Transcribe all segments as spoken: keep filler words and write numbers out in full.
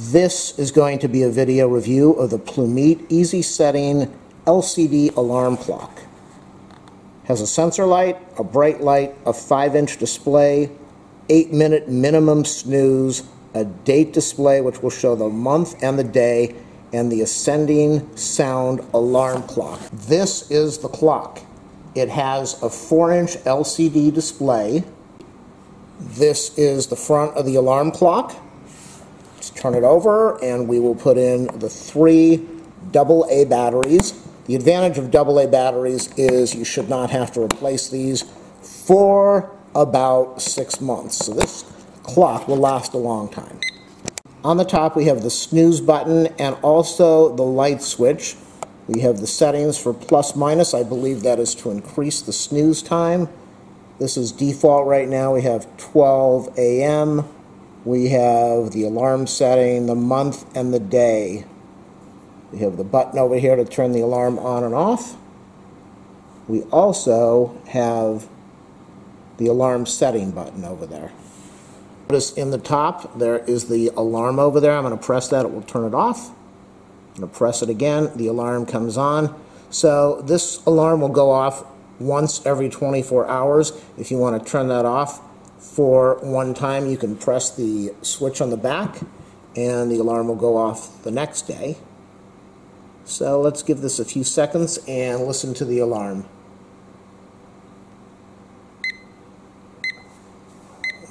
This is going to be a video review of the Plumeet Easy Setting L C D alarm clock. Has a sensor light, a bright light, a five inch display, eight minute minimum snooze, a date display which will show the month and the day, and the ascending sound alarm clock. This is the clock. It has a four inch L C D display. This is the front of the alarm clock. Let's turn it over and we will put in the three double A batteries. The advantage of double A batteries is you should not have to replace these for about six months. So this clock will last a long time. On the top we have the snooze button and also the light switch. We have the settings for plus minus. I believe that is to increase the snooze time. This is default right now. We have twelve A M. We have the alarm setting, the month, and the day. We have the button over here to turn the alarm on and off. We also have the alarm setting button over there. Notice in the top there is the alarm over there. I'm going to press that. It will turn it off. I'm going to press it again. The alarm comes on. So this alarm will go off once every twenty-four hours. If you want to turn that off for one time, you can press the switch on the back and the alarm will go off the next day. So let's give this a few seconds and listen to the alarm.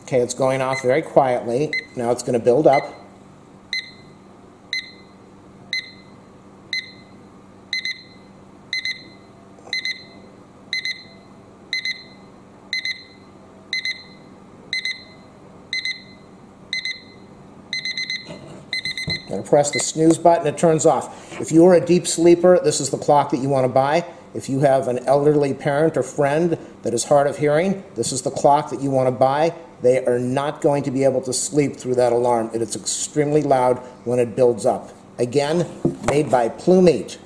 Okay, it's going off very quietly. Now it's going to build up. I'm going to press the snooze button. It turns off. If you're a deep sleeper, this is the clock that you want to buy. If you have an elderly parent or friend that is hard of hearing, this is the clock that you want to buy. They are not going to be able to sleep through that alarm. It is extremely loud when it builds up. Again, made by Plumeet.